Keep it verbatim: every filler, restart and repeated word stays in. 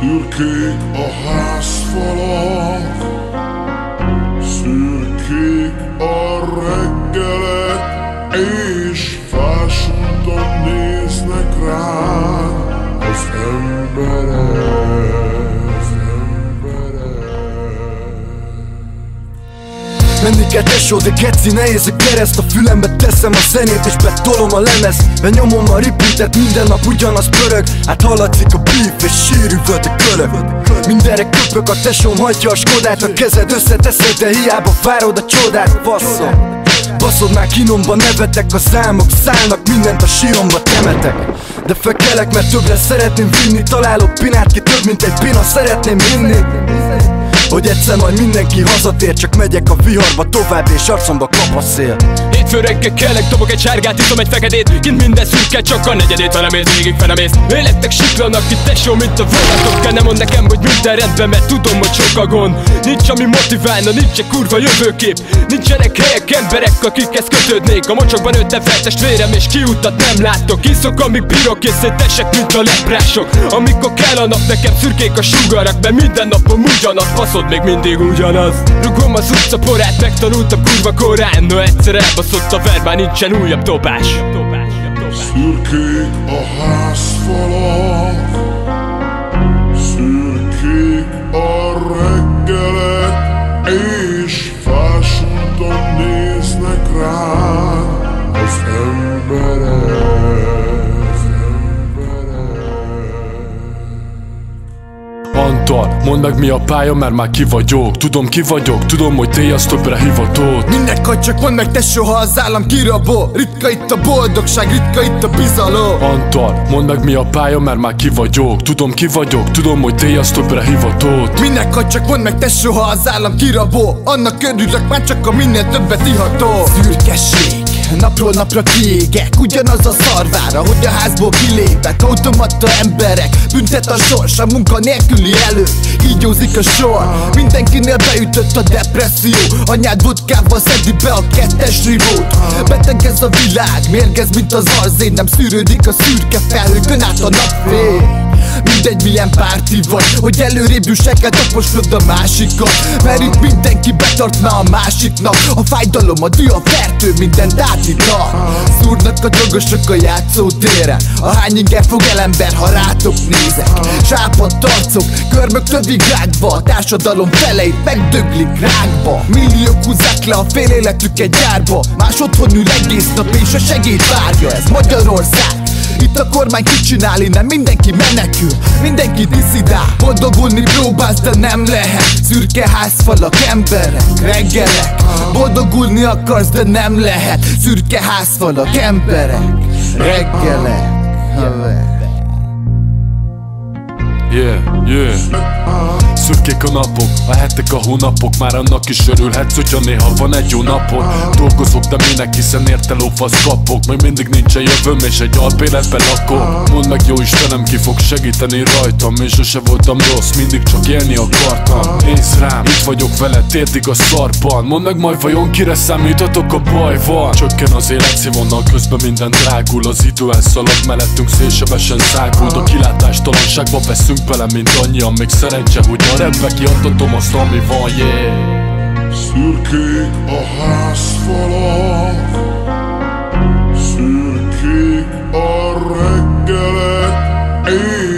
Szürkék a házfalak, szürkék a reggelek, és fásultan néznek ránk az emberek, az emberek. Menni kell tesó, de geci, nehéz a kereszt. A fülembe teszem a zenét és betolom a lemezt. Benyomom a repeatet, minden nap ugyanaz pörög. Hát hallatszik a beef és sírüvölt a körök. Mindenre köpök, a tesóm hagyja a skodát. A kezed összeteszed, de hiába várod a csodát. Basszom, baszod már kínomba, nevetek, a számok szállnak, mindent a síromba temetek. De felkelek, mert többre szeretném vinni. Találok pinát, ki több mint egy pina, szeretném hinni, hogy egyszer majd mindenki hazatér. Csak megyek a viharba tovább, és arcomba kap a szél. Hétfő reggel kelek, dobok egy sárgát, iszom egy feketét. Kint minden szürke, csak a negyedét, ha nem ész, végig felemész. Életek siklanak itt tesó, mint a vonatok. Nem mond nekem, hogy minden rendben, mert tudom, hogy sok a gond. Nincs, ami motiválna, nincs egy kurva jövőkép. Nincsenek helyek, emberek, akikhez kötődnék. A mocsokban ötne fel testvérem, és kiutat nem látok. Iszok, amíg bírok, és szétesek, mint a leprások. Amikor kell a nap, nekem szürkék a sugarak, mert minden napom ugyanaz, faszod még mindig ugyanaz. Rugom az utca porát, megtanultam kurva korán. Na egyszer elbaszott a ver, már nincsen újabb dobás. Szürkék a házfalak, szürkék a reggelek, és fásultan néznek ránk az emberek, az emberek. Antal, mondd meg, mi a pálya, mert már ki vagyok. Tudom, ki vagyok, tudom, hogy Day az többre hivatott. Mindegy, hogy csak mondd meg, tesó, ha az állam kirabó. Ritka itt a boldogság, ritka itt a bizalom. Antal, mondd meg, mi a pálya, mert már ki vagyok. Tudom, ki vagyok, tudom, hogy Day az többre hivatott. Mindegy, hogy csak mondd meg, tesó, ha az állam kirabó. Annak körülök már csak, a minél többet iható. Szürkeség, napról napra kiégek, ugyanaz a szarvára, hogy a házból kilépek. Automata emberek, büntet a sors, a munka nélküli elő, így józik a sor. Mindenkinél beütött a depresszió, anyád vodkával szedi be a kettes rivót. Beteg ez a világ, mérgez, mint az arzén. Nem szűrődik a szürke felhőkön át a napfény. Mindegy, milyen párti vagy, hogy előrébb jussek, taposod a másikat. Mert itt mindenki betart már a másiknak. A fájdalom, a düh, a fertő, mindent átíta. Szúrnak a drogosok a játszótéren. A hány inger fog el ember, ha rátok nézek. Sápadt arcok, körmök tövigrádva. A társadalom feleit megdöglik rákba. Milliók húzzák le a fél életük egy gyárba. Más otthon ül egész nap, és a segéd várja. Ez Magyarország, itt a kormány kicsinál, innen mindenki menekül, mindenki diszidál. Boldogulni próbálsz, de nem lehet. Szürke házfalak, emberek, reggelek. Boldogulni akarsz, de nem lehet. Szürke házfalak, emberek, reggelek. Yeah, yeah. Szürkék a napok, a hetek, a hónapok. Már annak is örülhetsz, hogyha néha van egy jó napod. Dolgozok, de minek, hiszen érte lófasz kapok. Még mindig nincsen jövőm, és egy alpéletben lakok. Mondd meg, jó Istenem, ki fog segíteni rajtam. Én sose voltam rossz, mindig csak élni akartam. Nézz rám, itt vagyok vele, térdig a szarban. Mondd meg, majd vajon kire számíthatok, a baj van. Csökken az élet szívonnal, közben minden drágul. Az idő elszalad, mellettünk szélsebesen száguld. A kilátástalanságba veszünk bele, mint annyian. Még szerencse, hogy a rendbe kiadtatom azt, ami van, yeah. Szürkék a házfalak, szürkék a reggelek, én